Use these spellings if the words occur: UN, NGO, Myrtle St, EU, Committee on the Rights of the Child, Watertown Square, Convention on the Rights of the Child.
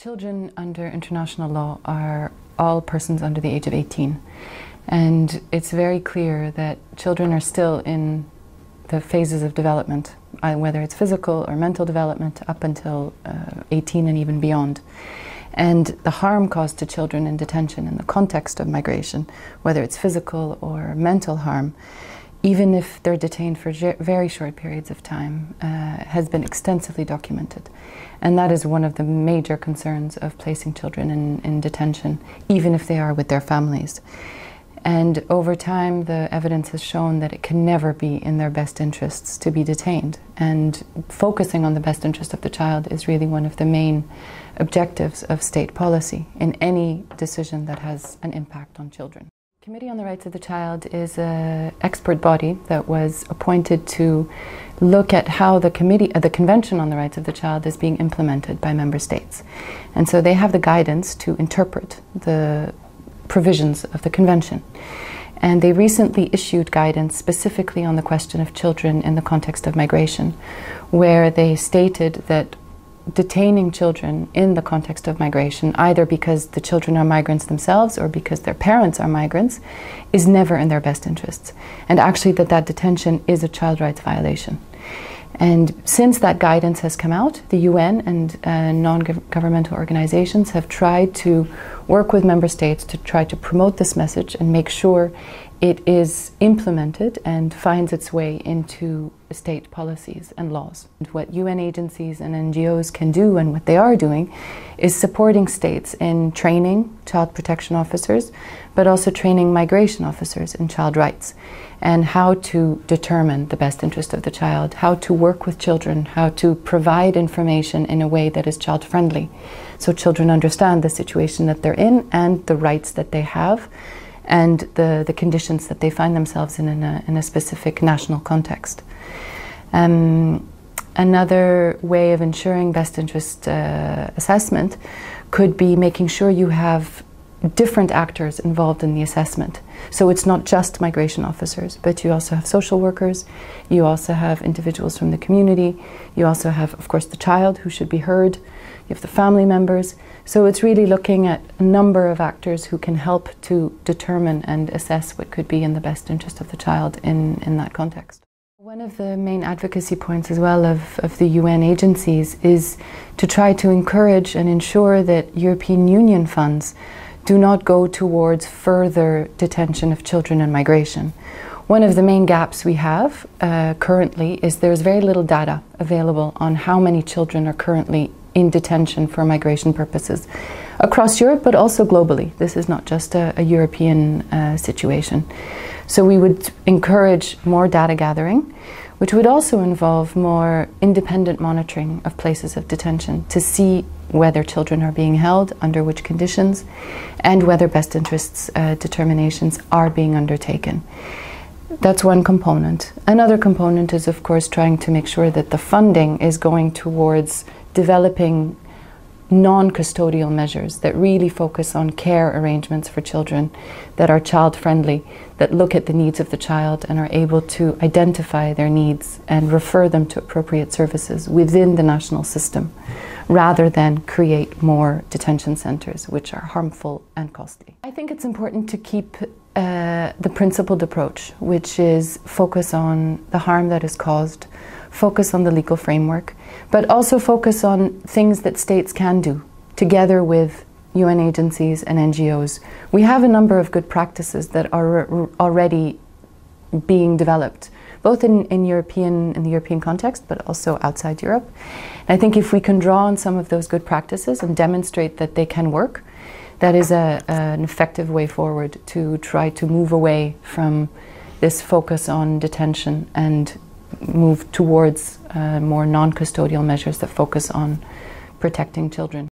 Children under international law are all persons under the age of 18, and it's very clear that children are still in the phases of development, whether it's physical or mental development, up until 18 and even beyond. And the harm caused to children in detention in the context of migration, whether it's physical or mental harm, even if they're detained for very short periods of time, has been extensively documented. And that is one of the major concerns of placing children in detention, even if they are with their families. And over time, the evidence has shown that it can never be in their best interests to be detained. And focusing on the best interest of the child is really one of the main objectives of state policy in any decision that has an impact on children. The Committee on the Rights of the Child is an expert body that was appointed to look at how the Convention on the Rights of the Child is being implemented by member states. And so they have the guidance to interpret the provisions of the Convention. And they recently issued guidance specifically on the question of children in the context of migration, where they stated that detaining children in the context of migration, either because the children are migrants themselves or because their parents are migrants, is never in their best interests. And actually that detention is a child rights violation. And since that guidance has come out, the UN and non-governmental organizations have tried to work with member states to try to promote this message and make sure it is implemented and finds its way into state policies and laws. And what UN agencies and NGOs can do, and what they are doing, is supporting states in training child protection officers, but also training migration officers in child rights and how to determine the best interest of the child, how to work with children, how to provide information in a way that is child-friendly, so children understand the situation that they're in and the rights that they have and the conditions that they find themselves in a specific national context. Another way of ensuring best interest assessment could be making sure you have different actors involved in the assessment. So it's not just migration officers, but you also have social workers, you also have individuals from the community, you also have, of course, the child who should be heard, you have the family members. So it's really looking at a number of actors who can help to determine and assess what could be in the best interest of the child in that context. One of the main advocacy points as well of the UN agencies is to try to encourage and ensure that European Union funds do not go towards further detention of children and migration. One of the main gaps we have currently is there's very little data available on how many children are currently in detention for migration purposes across Europe, but also globally. This is not just a European situation. So we would encourage more data gathering, which would also involve more independent monitoring of places of detention to see whether children are being held, under which conditions, and whether best interests determinations are being undertaken. That's one component. Another component is, of course, trying to make sure that the funding is going towards developing non-custodial measures that really focus on care arrangements for children that are child-friendly, that look at the needs of the child and are able to identify their needs and refer them to appropriate services within the national system, rather than create more detention centers, which are harmful and costly. I think it's important to keep the principled approach, which is focus on the harm that is caused, focus on the legal framework, but also focus on things that states can do together with UN agencies and NGOs. We have a number of good practices that are already being developed, both in the European context, but also outside Europe. And I think if we can draw on some of those good practices and demonstrate that they can work, that is an effective way forward to try to move away from this focus on detention and move towards more non-custodial measures that focus on protecting children.